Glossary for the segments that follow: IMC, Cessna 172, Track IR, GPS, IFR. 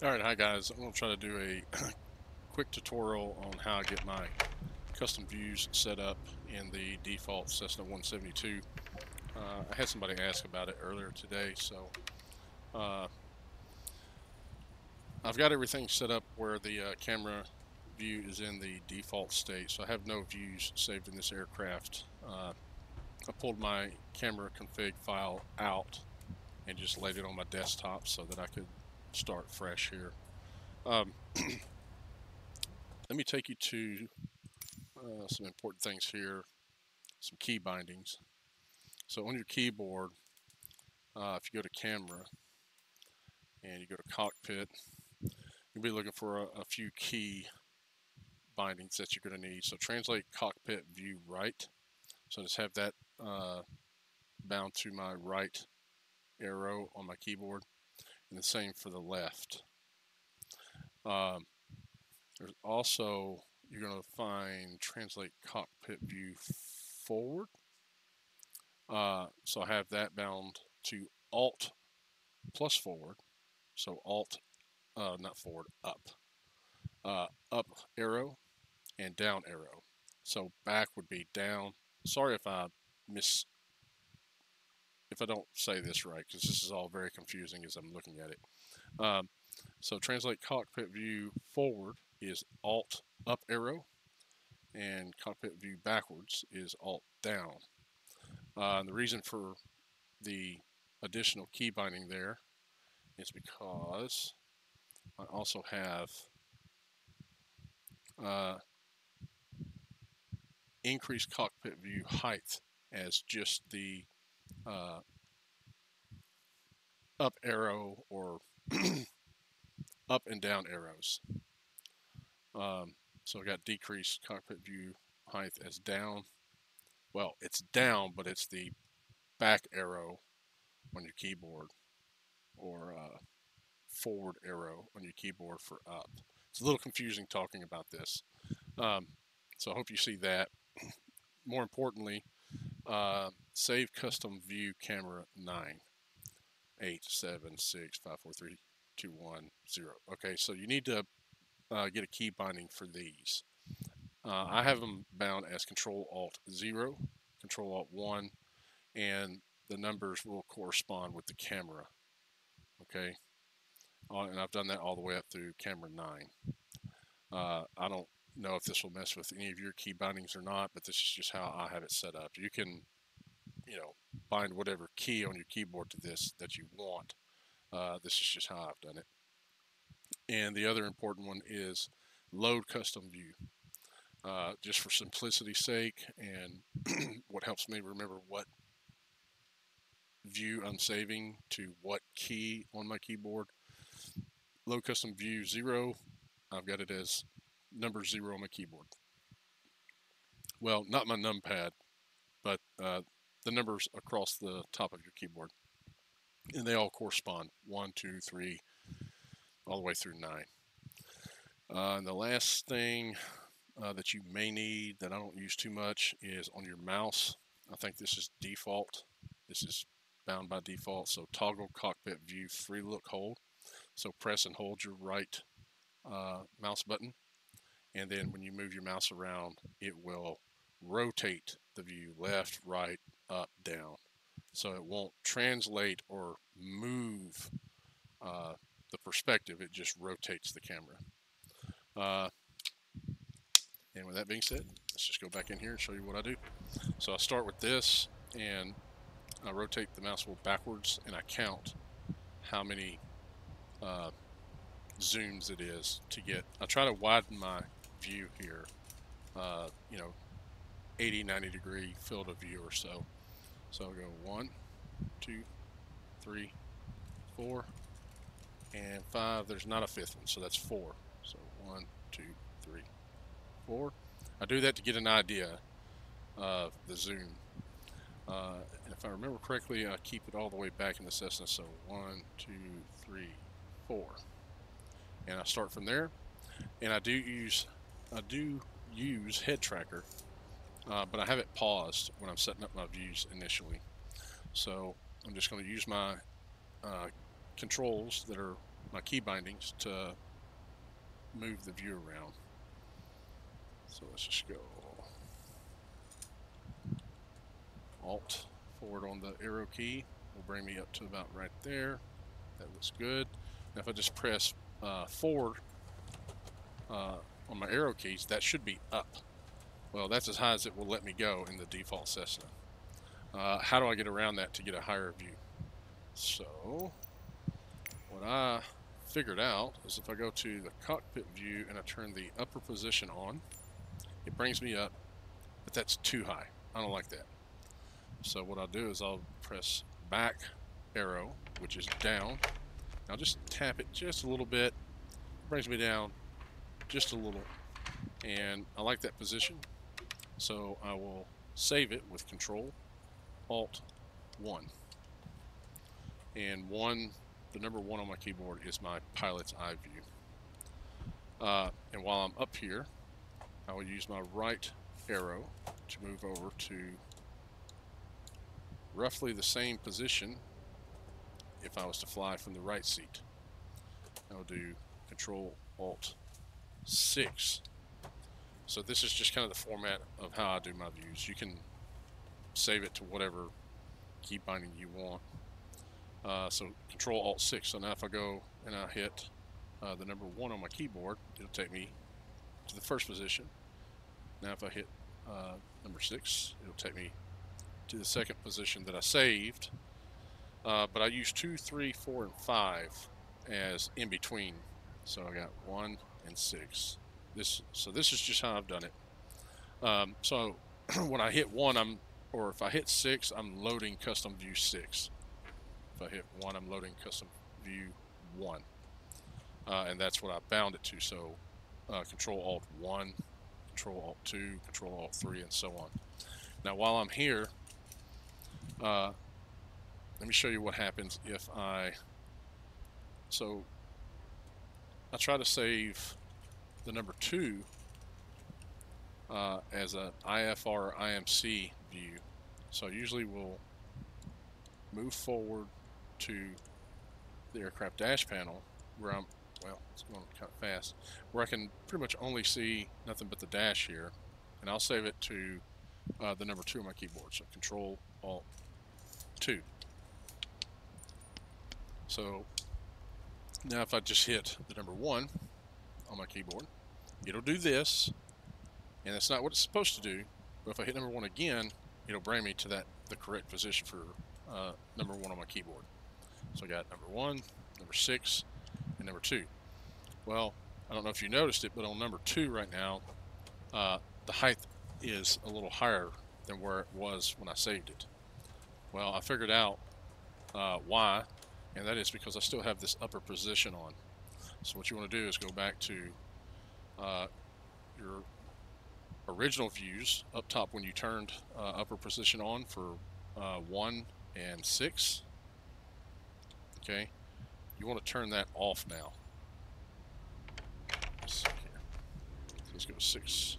Alright, hi guys, I'm going to try to do a quick tutorial on how I get my custom views set up in the default Cessna 172. I had somebody ask about it earlier today, so I've got everything set up where the camera view is in the default state, so I have no views saved in this aircraft. I pulled my camera config file out and just laid it on my desktop so that I could start fresh here. Let me take you to some important things here, some key bindings. So on your keyboard, if you go to camera and you go to cockpit, you'll be looking for a few key bindings that you're going to need. So translate cockpit view right. So just have that bound to my right arrow on my keyboard. And the same for the left. There's also, you're going to find translate cockpit view forward. So I have that bound to alt plus forward. So alt, not forward, up. Up arrow and down arrow. So back would be down. Sorry if I miss. If I don't say this right, because this is all very confusing as I'm looking at it. So translate cockpit view forward is alt up arrow, and cockpit view backwards is alt down. And the reason for the additional key binding there is because I also have increased cockpit view height as just the up arrow or up and down arrows. So I got decreased cockpit view height as down. Well, it's down, but it's the back arrow on your keyboard or forward arrow on your keyboard for up. It's a little confusing talking about this. So I hope you see that. More importantly, save custom view camera 9 8 7 6 5 4 3 2 1 0. Okay, so you need to get a key binding for these. I have them bound as Control Alt 0, Control Alt 1, and the numbers will correspond with the camera. Okay, and I've done that all the way up through camera 9. I don't know if this will mess with any of your key bindings or not, but this is just how I have it set up. You can, you know, bind whatever key on your keyboard to this that you want. This is just how I've done it. And the other important one is load custom view. Just for simplicity's sake, and what helps me remember what view I'm saving to what key on my keyboard. Load custom view 0, I've got it as number 0 on my keyboard. Well, not my numpad, but the numbers across the top of your keyboard, and they all correspond 1 2 3 all the way through 9. And the last thing that you may need that I don't use too much is on your mouse. I think this is default, this is bound by default, so toggle cockpit view free look hold. So press and hold your right mouse button, and then when you move your mouse around, it will rotate the view left, right, up, down. So it won't translate or move the perspective, it just rotates the camera. And with that being said, let's just go back in here and show you what I do. So I start with this, and I rotate the mouse wheel backwards, and I count how many zooms it is to get. I try to widen my view here, you know, 80-90 degree field of view or so. So I'll go 1 2 3 4 and 5. There's not a fifth one, so that's 4. So 1 2 3 4. I do that to get an idea of the zoom, and if I remember correctly, I keep it all the way back in the Cessna. So 1 2 3 4, and I start from there. And I do use head tracker. But I have it paused when I'm setting up my views initially. So I'm just going to use my controls that are my key bindings to move the view around. So let's just go Alt forward on the arrow key. Will bring me up to about right there. That looks good. Now if I just press forward on my arrow keys, that should be up. Well, that's as high as it will let me go in the default Cessna. How do I get around that to get a higher view? So what I figured out is if I go to the cockpit view and I turn the upper position on, it brings me up, but that's too high. I don't like that. So what I'll do is I'll press back arrow, which is down. And I'll just tap it just a little bit. It brings me down just a little. And I like that position. So I will save it with Control Alt 1. And 1, the number 1 on my keyboard is my pilot's eye view. And while I'm up here, I will use my right arrow to move over to roughly the same position if I was to fly from the right seat. I'll do Control Alt 6. So this is just kind of the format of how I do my views. You can save it to whatever key binding you want. So Control Alt 6. So now if I go and I hit the number 1 on my keyboard, it'll take me to the first position. Now if I hit number 6, it'll take me to the second position that I saved. But I use 2, 3, 4, and 5 as in between. So I got 1 and 6. So this is just how I've done it. So when I hit 1, or if I hit 6, I'm loading custom view 6. If I hit 1, I'm loading custom view 1. And that's what I bound it to. So Control Alt 1, Control Alt 2, Control Alt 3, and so on. Now while I'm here, let me show you what happens if I try to save the number 2 as an IFR or IMC view. So I usually will move forward to the aircraft dash panel where I'm, well, it's going kind of fast, where I can pretty much only see nothing but the dash here. And I'll save it to the number 2 on my keyboard. So Control Alt 2. So now if I just hit the number 1 on my keyboard, it'll do this, and that's not what it's supposed to do. But if I hit number 1 again, it'll bring me to the correct position for number 1 on my keyboard. So I got number 1, number 6, and number 2. Well, I don't know if you noticed it, but on number 2 right now, the height is a little higher than where it was when I saved it. Well, I figured out why, and that is because I still have this upper position on. So what you want to do is go back to your original views up top when you turned upper position on for 1 and 6. Okay, you want to turn that off now. Let's see here. Let's go 6,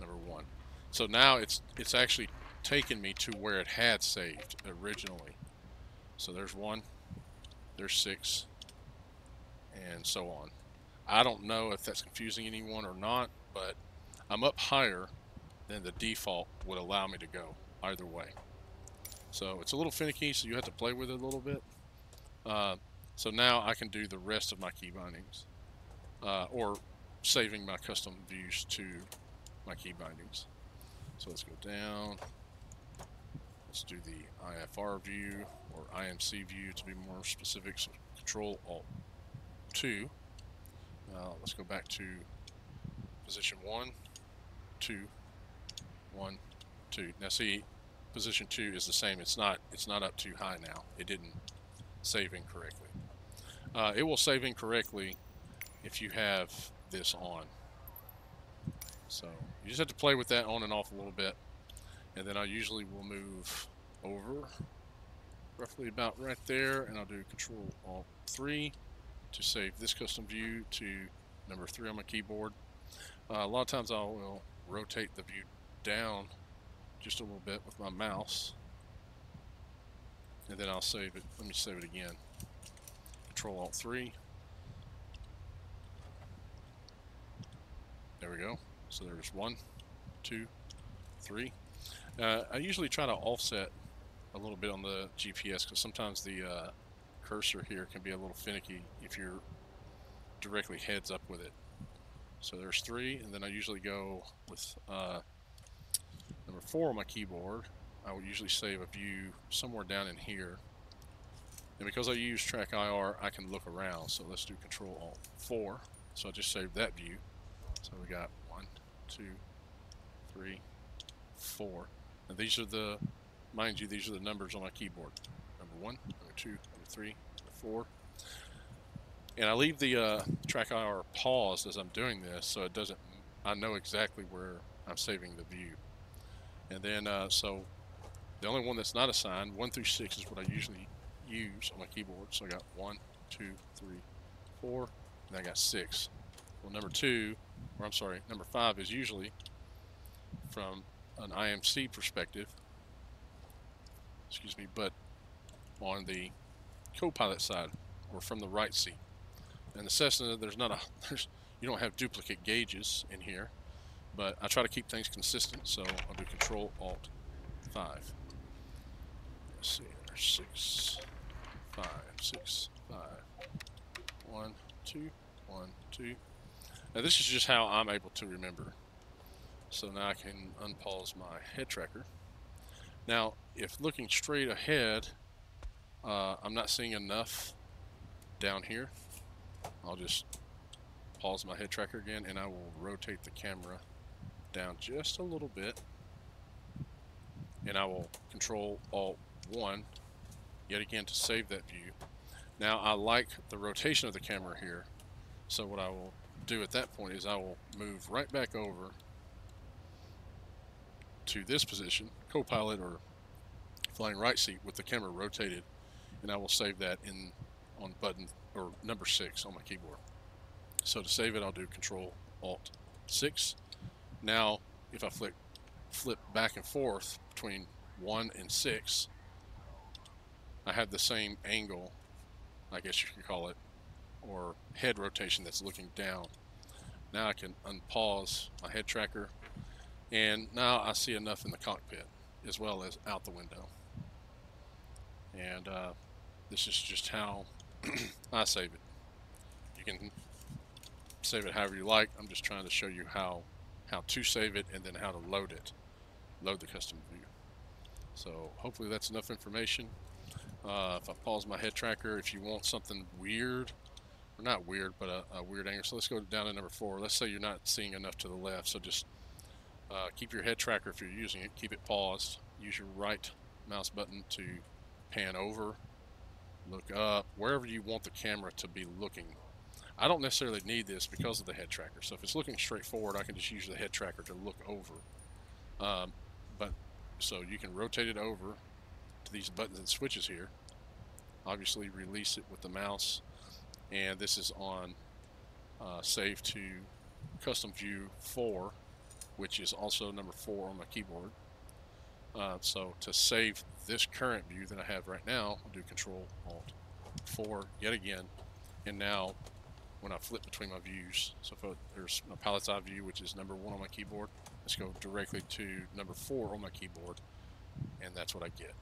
number 1. So now it's actually taken me to where it had saved originally. So there's 1, there's 6, and so on. I don't know if that's confusing anyone or not, but I'm up higher than the default would allow me to go either way. So it's a little finicky, so you have to play with it a little bit. So now I can do the rest of my key bindings, or saving my custom views to my key bindings. So let's go down. Let's do the IFR view or IMC view to be more specific. So Control Alt 2. Now let's go back to position 1, 2, 1, 2. Now see, position 2 is the same. It's not up too high now. It didn't save incorrectly. It will save incorrectly if you have this on. So you just have to play with that on and off a little bit, and then I usually will move over roughly about right there, and I'll do Control Alt 3 to save this custom view to number 3 on my keyboard. A lot of times I will rotate the view down just a little bit with my mouse, and then I'll save it. Let me save it again. Control Alt 3, There we go. So there's 1, 2, 3. I usually try to offset a little bit on the GPS because sometimes the cursor here can be a little finicky if you're directly heads up with it. So there's 3, and then I usually go with number 4 on my keyboard. I would usually save a view somewhere down in here. And because I use Track IR, I can look around. So let's do Control-Alt-4. So I just saved that view. So we got 1, 2, 3, 4. And these are the, mind you, these are the numbers on my keyboard. Number 1, number 2, number 3, number 4. And I leave the Track IR paused as I'm doing this, so it doesn't, I know exactly where I'm saving the view. And then, so the only one that's not assigned, 1 through 6 is what I usually use on my keyboard. So I got 1, 2, 3, 4, and I got 6. Well, number five is usually from an IMC perspective, excuse me, but on the co-pilot side or from the right seat. And the Cessna, you don't have duplicate gauges in here. But I try to keep things consistent, so I'll do Control-Alt-5. Let's see, there's 6, 5, 6, 5. 1, 2, 1, 2. Now this is just how I'm able to remember. So now I can unpause my head tracker. Now, if looking straight ahead, I'm not seeing enough down here. I'll just pause my head tracker again, and I will rotate the camera down just a little bit, and I will Control-Alt-1 yet again to save that view. Now I like the rotation of the camera here, so what I will do at that point is I will move right back over to this position, co-pilot or flying right seat, with the camera rotated, and I will save that in on button or number 6 on my keyboard. So to save it, I'll do Control-Alt-6. Now, if I flip back and forth between 1 and 6, I have the same angle, I guess you could call it, or head rotation that's looking down. Now I can unpause my head tracker, and now I see enough in the cockpit as well as out the window. And this is just how I save it. You can save it however you like. I'm just trying to show you how to save it and then how to load it, load the custom view. So hopefully that's enough information. If I pause my head tracker, if you want something weird, or not weird, but a weird angle. So let's go down to number 4. Let's say you're not seeing enough to the left. So just keep your head tracker if you're using it. Keep it paused. Use your right mouse button to pan over, look up, wherever you want the camera to be looking. I don't necessarily need this because of the head tracker. So if it's looking straight forward, I can just use the head tracker to look over. So you can rotate it over to these buttons and switches here. Obviously release it with the mouse. And this is on save to custom view 4, which is also number 4 on my keyboard. So to save this current view that I have right now, I'll do Control-Alt-4 yet again. And now, when I flip between my views, so if there's my pilot's eye view, which is number 1 on my keyboard, let's go directly to number 4 on my keyboard, and that's what I get.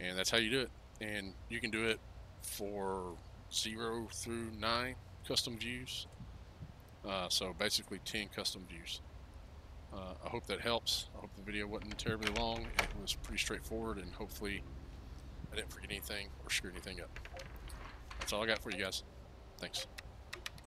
And that's how you do it. And you can do it for 0 through 9 custom views. So basically 10 custom views. I hope that helps. I hope the video wasn't terribly long. It was pretty straightforward, and hopefully I didn't forget anything or screw anything up. That's all I got for you guys. Thanks.